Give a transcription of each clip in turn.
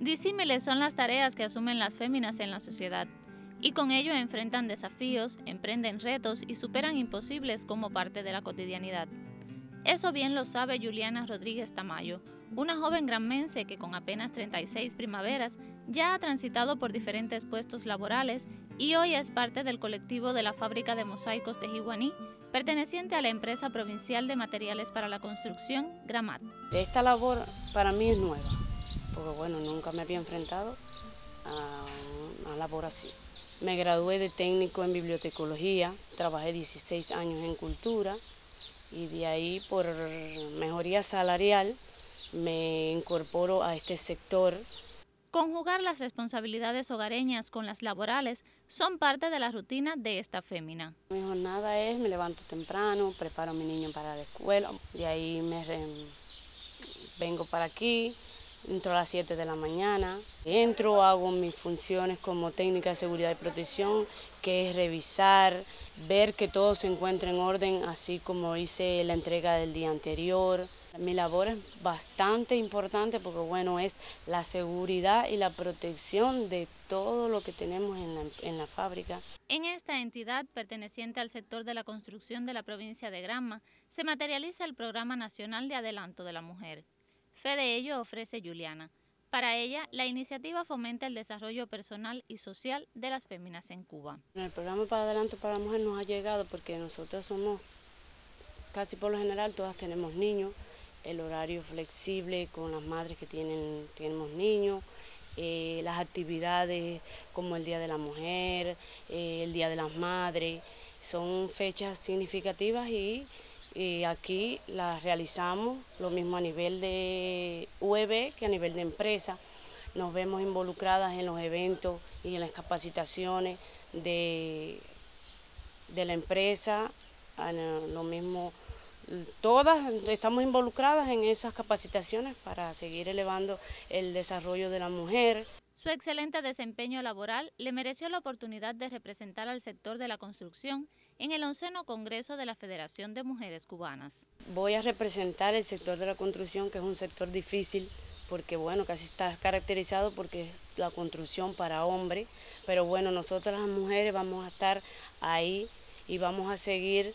Disímiles son las tareas que asumen las féminas en la sociedad, y con ello enfrentan desafíos, emprenden retos y superan imposibles como parte de la cotidianidad. Eso bien lo sabe Juliana Rodríguez Tamayo, una joven granmense que con apenas 36 primaveras ya ha transitado por diferentes puestos laborales y hoy es parte del colectivo de la fábrica de mosaicos de Jiguaní, perteneciente a la empresa provincial de materiales para la construcción, Gramat. Esta labor para mí es nueva, porque bueno, nunca me había enfrentado a una labor así. Me gradué de técnico en bibliotecología, trabajé 16 años en cultura y de ahí por mejoría salarial me incorporo a este sector. Conjugar las responsabilidades hogareñas con las laborales son parte de la rutina de esta fémina. Mi jornada es, me levanto temprano, preparo a mi niño para la escuela, de ahí vengo para aquí. Entro a las 7 de la mañana, entro, hago mis funciones como técnica de seguridad y protección, que es revisar, ver que todo se encuentra en orden, así como hice la entrega del día anterior. Mi labor es bastante importante porque bueno, es la seguridad y la protección de todo lo que tenemos en la fábrica. En esta entidad, perteneciente al sector de la construcción de la provincia de Granma, se materializa el Programa Nacional de Adelanto de la Mujer. Fe de ello ofrece Juliana. Para ella, la iniciativa fomenta el desarrollo personal y social de las féminas en Cuba. El programa Para Adelante para la Mujer nos ha llegado porque nosotras somos, casi por lo general, todas tenemos niños, el horario flexible con las madres que tenemos niños, las actividades como el Día de la Mujer, el Día de las Madres, son fechas significativas y aquí las realizamos, lo mismo a nivel de UEB que a nivel de empresa. Nos vemos involucradas en los eventos y en las capacitaciones de la empresa, lo mismo, todas estamos involucradas en esas capacitaciones para seguir elevando el desarrollo de la mujer. Su excelente desempeño laboral le mereció la oportunidad de representar al sector de la construcción en el Onceno Congreso de la Federación de Mujeres Cubanas. Voy a representar el sector de la construcción, que es un sector difícil, porque bueno, casi está caracterizado porque es la construcción para hombres, pero bueno, nosotras las mujeres vamos a estar ahí y vamos a seguir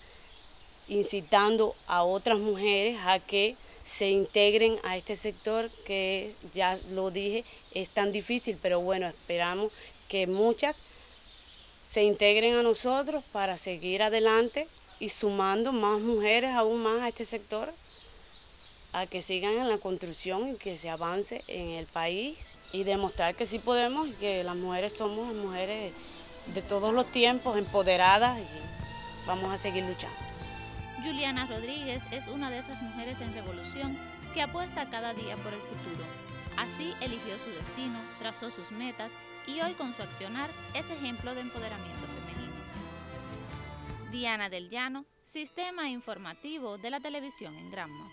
incitando a otras mujeres a que se integren a este sector que, ya lo dije, es tan difícil, pero bueno, esperamos que muchas se integren a nosotros para seguir adelante y sumando más mujeres aún más a este sector, a que sigan en la construcción y que se avance en el país y demostrar que sí podemos y que las mujeres somos mujeres de todos los tiempos, empoderadas y vamos a seguir luchando. Juliana Rodríguez es una de esas mujeres en revolución que apuesta cada día por el futuro. Así eligió su destino, trazó sus metas y hoy con su accionar es ejemplo de empoderamiento femenino. Diana del Llano, Sistema Informativo de la Televisión en Granma.